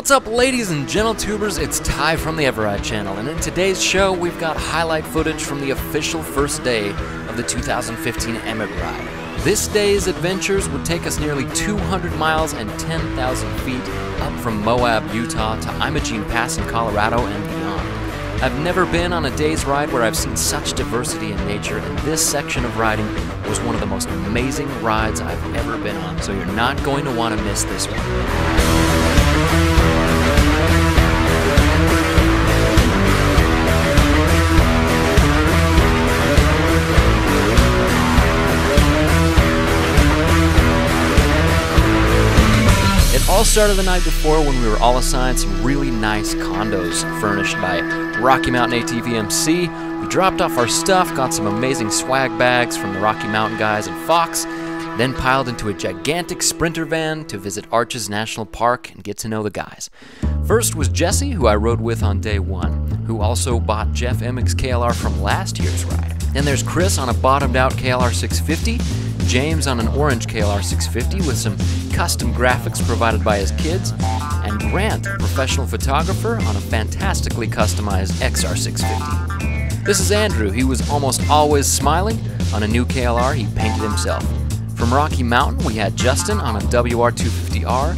What's up, ladies and gentle tubers? It's Ty from the Everide Channel, and in today's show we've got highlight footage from the official first day of the 2015 Emig ride. This day's adventures would take us nearly 200 miles and 10,000 feet up from Moab, Utah to Imogene Pass in Colorado and beyond. I've never been on a day's ride where I've seen such diversity in nature, and this section of riding was one of the most amazing rides I've ever been on, so you're not going to want to miss this one. All started the night before when we were all assigned some really nice condos furnished by Rocky Mountain ATV MC. We dropped off our stuff, got some amazing swag bags from the Rocky Mountain guys and Fox, then piled into a gigantic sprinter van to visit Arches National Park and get to know the guys. First was Jesse, who I rode with on day one, who also bought Jeff Emig's KLR from last year's ride. Then there's Chris on a bottomed out KLR650. James on an orange KLR650 with some custom graphics provided by his kids, and Grant, a professional photographer, on a fantastically customized XR650. This is Andrew. He was almost always smiling. On a new KLR he painted himself. From Rocky Mountain we had Justin on a WR250R,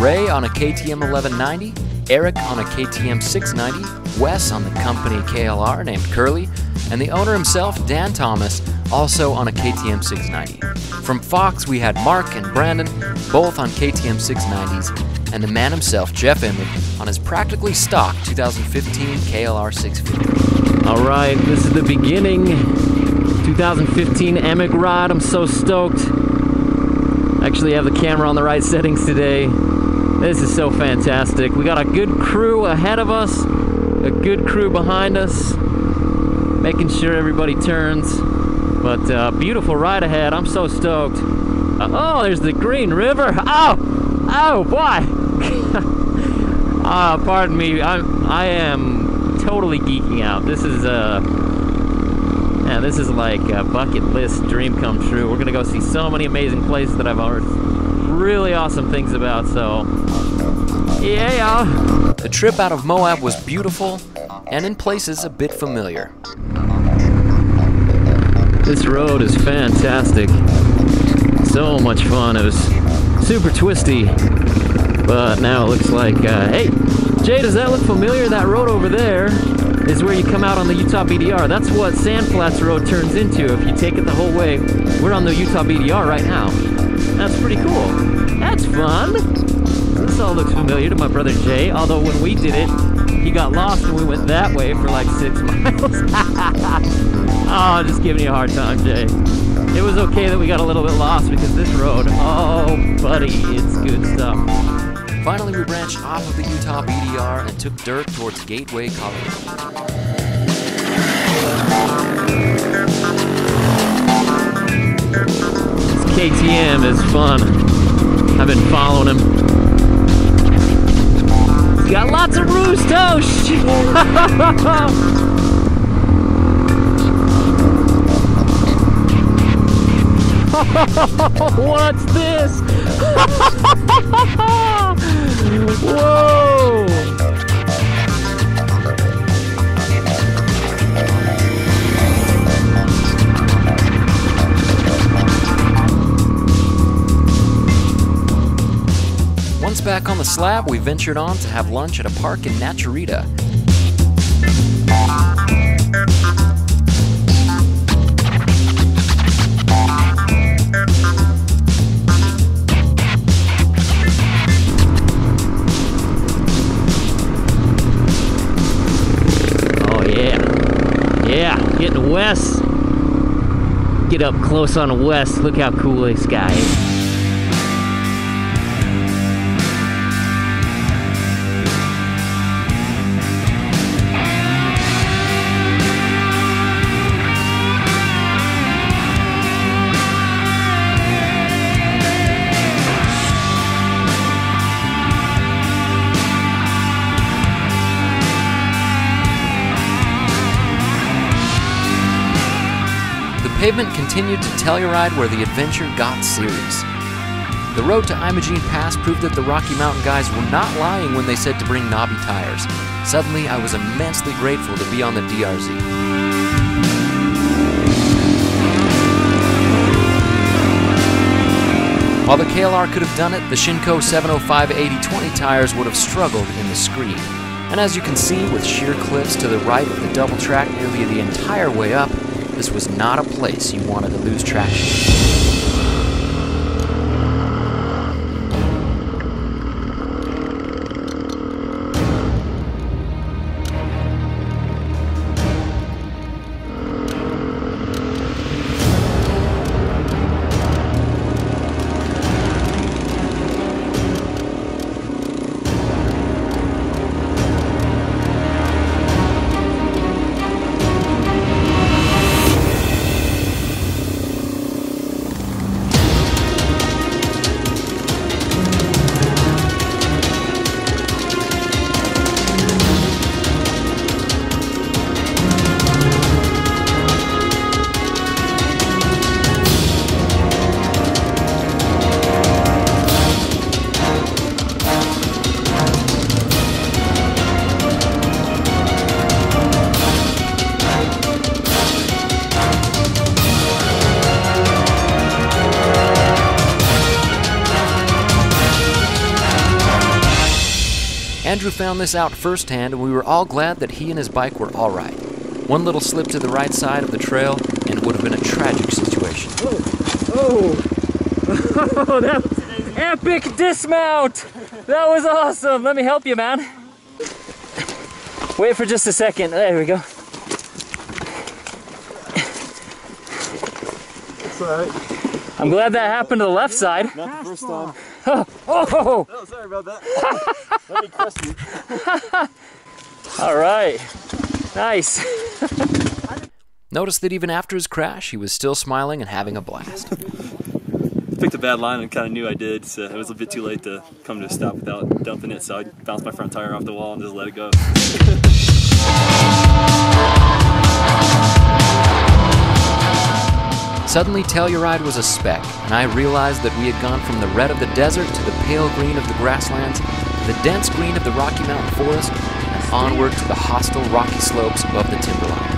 Ray on a KTM 1190, Eric on a KTM 690, Wes on the company KLR named Curly, and the owner himself, Dan Thomas, also on a KTM 690. From Fox, we had Mark and Brandon, both on KTM 690s, and the man himself, Jeff Emig, on his practically stock 2015 KLR 650. All right, this is the beginning 2015 Emig ride. I'm so stoked. Actually, I have the camera on the right settings today. This is so fantastic. We got a good crew ahead of us, a good crew behind us, making sure everybody turns. But beautiful ride ahead. I'm so stoked. Oh, there's the Green River. Oh boy. Pardon me. I am totally geeking out. This is this is like a bucket list dream come true. We're gonna go see so many amazing places that I've heard really awesome things about. So yeah. The trip out of Moab was beautiful and in places a bit familiar. This road is fantastic. So much fun. It was super twisty, but now it looks like, hey, Jay, does that look familiar? That road over there is where you come out on the Utah BDR. That's what Sand Flats Road turns into if you take it the whole way. We're on the Utah BDR right now. That's pretty cool. That's fun. This all looks familiar to my brother Jay, although when we did it, he got lost and we went that way for like 6 miles. Oh, just giving you a hard time, Jay. It was okay that we got a little bit lost because this road, oh buddy, it's good stuff. Finally, we branched off of the Utah BDR and took dirt towards Gateway, Colorado. This KTM is fun. I've been following him. He's got lots of roostos. What's this? Whoa! Once back on the slab, we ventured on to have lunch at a park in Naturita. Getting Wes. Get up close on Wes. Look how cool this guy is. The pavement continued to Telluride, where the adventure got serious. The road to Imogene Pass proved that the Rocky Mountain guys were not lying when they said to bring knobby tires. Suddenly, I was immensely grateful to be on the DRZ. While the KLR could have done it, the Shinko 705 80/20 tires would have struggled in the screed. And as you can see, with sheer cliffs to the right of the double track nearly the entire way up, this was not a place you wanted to lose traction. Andrew found this out firsthand, and we were all glad that he and his bike were all right. One little slip to the right side of the trail, and it would have been a tragic situation. Oh, that was an epic dismount! That was awesome! Let me help you, man. Wait for just a second. There we go. It's all right. I'm glad that happened to the left side. Not the first time. Oh! Oh, sorry about that. Let me crush you. All right. Nice. Notice that even after his crash, he was still smiling and having a blast. I picked a bad line and kind of knew I did, so it was a bit too late to come to a stop without dumping it, so I bounced my front tire off the wall and just let it go. Suddenly, Telluride was a speck, and I realized that we had gone from the red of the desert to the pale green of the grasslands, the dense green of the Rocky Mountain forest, and onward to the hostile rocky slopes above the timberline.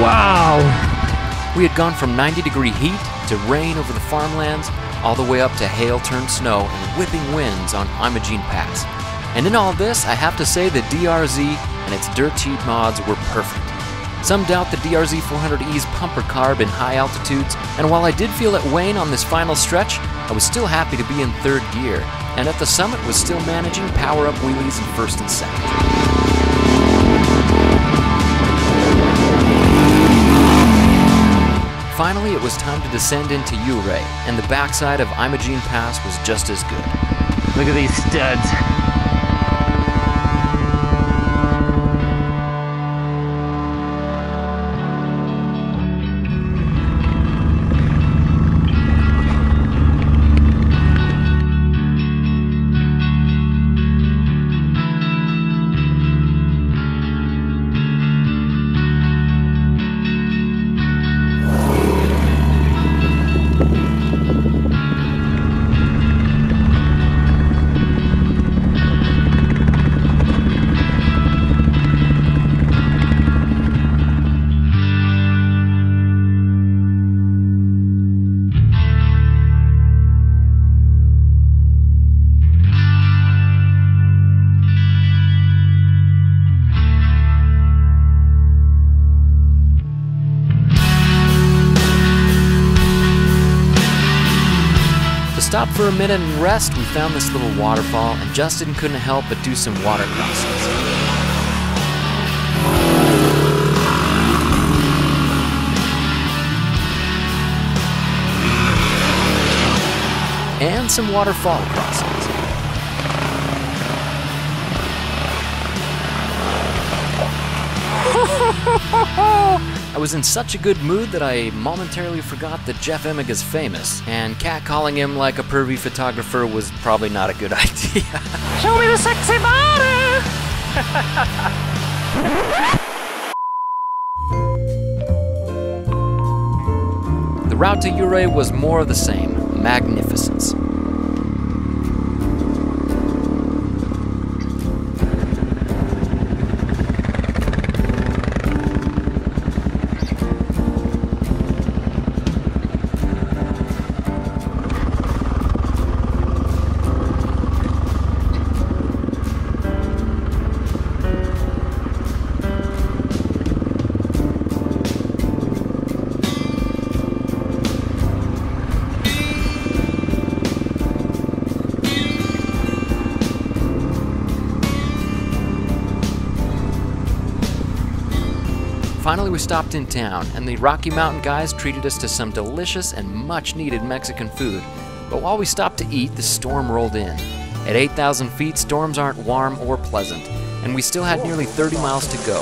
Wow! We had gone from 90 degree heat to rain over the farmlands, all the way up to hail turned snow and whipping winds on Imogene Pass. And in all this, I have to say the DRZ and its dirt cheap mods were perfect. Some doubt the DRZ400E's pumper carb in high altitudes, and while I did feel it wane on this final stretch, I was still happy to be in third gear, and at the summit was still managing power-up wheelies in first and second. Finally, it was time to descend into Ouray, and the backside of Imogene Pass was just as good. Look at these studs. for a minute and rest, we found this little waterfall, and Justin couldn't help but do some water crossings. And some waterfall crossings. I was in such a good mood that I momentarily forgot that Jeff Emig is famous, and catcalling him like a pervy photographer was probably not a good idea. Show me the sexy body! The route to Ouray was more of the same. Magnificence. Finally, we stopped in town, and the Rocky Mountain guys treated us to some delicious and much-needed Mexican food. But while we stopped to eat, the storm rolled in. At 8,000 feet, storms aren't warm or pleasant, and we still had nearly 30 miles to go.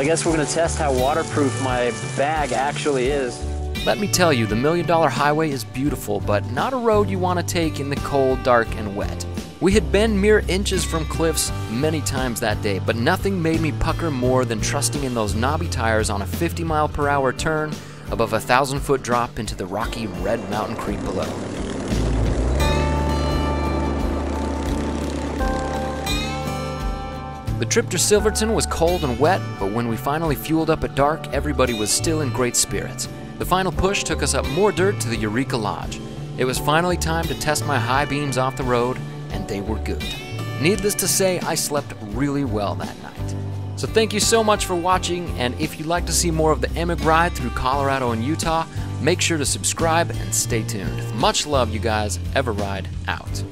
I guess we're going to test how waterproof my bag actually is. Let me tell you, the $1 Million Highway is beautiful, but not a road you want to take in the cold, dark, and wet. We had been mere inches from cliffs many times that day, but nothing made me pucker more than trusting in those knobby tires on a 50-mile-per-hour turn above a 1,000-foot drop into the rocky Red Mountain Creek below. The trip to Silverton was cold and wet, but when we finally fueled up at dark, everybody was still in great spirits. The final push took us up more dirt to the Eureka Lodge. It was finally time to test my high beams off the road, and they were good. Needless to say, I slept really well that night. So thank you so much for watching, and if you'd like to see more of the Emig ride through Colorado and Utah, make sure to subscribe and stay tuned. Much love, you guys. Everide out.